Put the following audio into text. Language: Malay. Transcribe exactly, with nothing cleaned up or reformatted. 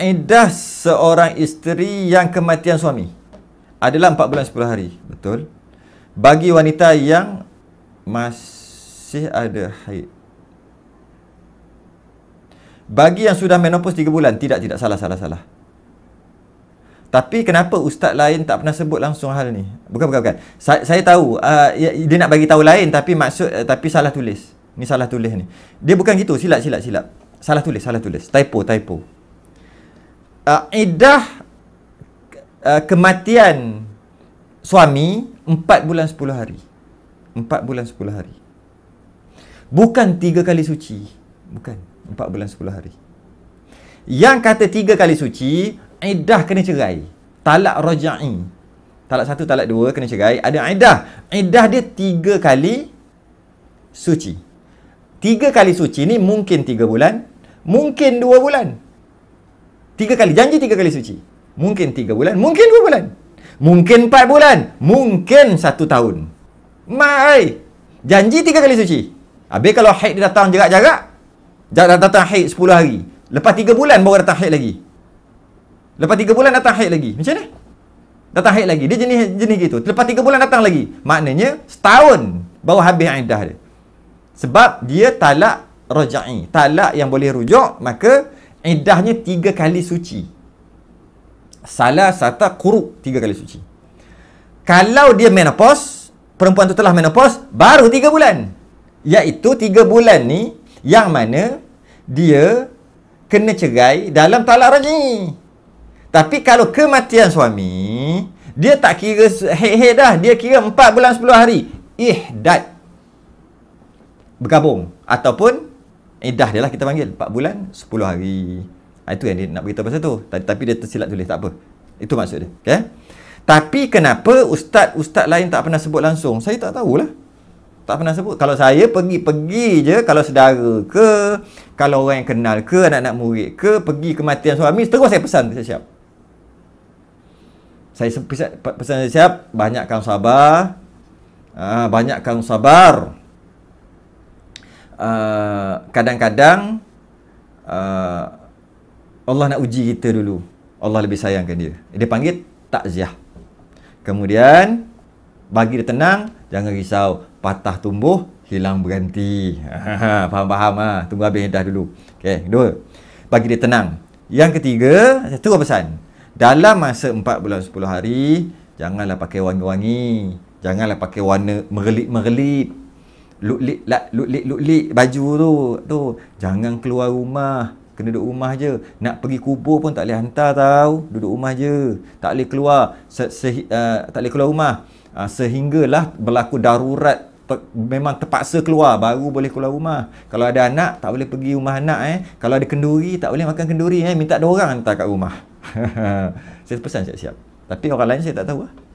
iddah seorang isteri yang kematian suami adalah empat bulan sepuluh hari. Betul. Bagi wanita yang masih ada haid. Bagi yang sudah menopause tiga bulan. Tidak, tidak. Salah, salah, salah. Tapi kenapa ustaz lain tak pernah sebut langsung hal ni? Bukan, bukan, bukan. Saya, saya tahu. Uh, dia nak bagi tahu lain tapi maksud, uh, tapi salah tulis. Ni salah tulis ni. Dia bukan gitu. Silap, silap, silap. Salah tulis, salah tulis. Typo, typo. Uh, iddah uh, kematian suami empat bulan sepuluh hari. empat bulan sepuluh hari. Bukan tiga kali suci. Bukan. empat bulan sepuluh hari. Yang kata tiga kali suci, iddah kena cerai. Talak rajai. Talak satu, talak dua kena cerai. Ada iddah. Iddah dia tiga kali suci. tiga kali suci ni mungkin tiga bulan, mungkin dua bulan. Tiga kali, janji tiga kali suci. Mungkin tiga bulan, mungkin dua bulan. Mungkin empat bulan, mungkin satu tahun. Mai, janji tiga kali suci. Habis kalau haid dia datang jarak-jarak, datang haid sepuluh hari. Lepas tiga bulan baru datang haid lagi. Lepas tiga bulan datang haid lagi. Macam mana? Datang haid lagi. Dia jenis jenis gitu. Lepas tiga bulan datang lagi. Maknanya setahun baru habis iddah dia. Sebab dia talak rajai. Talak yang boleh rujuk, maka iddahnya tiga kali suci. Salah satu kuruk tiga kali suci. Kalau dia menopause, perempuan tu telah menopause, baru tiga bulan. Iaitu tiga bulan ni, yang mana dia kena cerai dalam talak raj'i. Tapi kalau kematian suami, dia tak kira haid-haid dah. Dia kira empat bulan sepuluh hari. Ihdad. Bergabung. Ataupun iddah dia lah kita panggil. empat bulan sepuluh hari. Itu yang dia nak beritahu pasal tu. Tapi dia tersilap tulis. Tak apa. Itu maksud dia. Okay? Tapi kenapa ustaz-ustaz lain tak pernah sebut langsung? Saya tak tahulah. Tak pernah sebut. Kalau saya pergi-pergi je. Kalau saudara ke, kalau orang yang kenal ke, anak-anak murid ke, pergi kematian suami, terus saya pesan siap-siap. Saya pesan siap-siap. Banyakkan sabar. Aa, banyakkan sabar. Uh, kadang-kadang uh, Allah nak uji kita dulu. Allah lebih sayangkan dia. Dia panggil takziah. Kemudian bagi dia tenang, jangan risau. Patah tumbuh, hilang berganti. Faham-faham lah. Tunggu habis iddah dulu. Okay, dua. Bagi dia tenang. Yang ketiga, saya terus pesan, dalam masa empat bulan sepuluh hari, janganlah pakai wangi-wangi. Janganlah pakai warna merelit-merelit. Luklik, luklik, luklik baju tu tu jangan keluar rumah. Kena duduk rumah je. Nak pergi kubur pun tak boleh hantar tau. Duduk rumah je. Tak boleh keluar. Se, se, uh, tak boleh keluar rumah. Uh, sehinggalah berlaku darurat. Ter, memang terpaksa keluar. Baru boleh keluar rumah. Kalau ada anak, tak boleh pergi rumah anak. eh Kalau ada kenduri, tak boleh makan kenduri. eh Minta ada orang hantar kat rumah. Saya pesan siap-siap. Tapi orang lain saya tak tahu lah.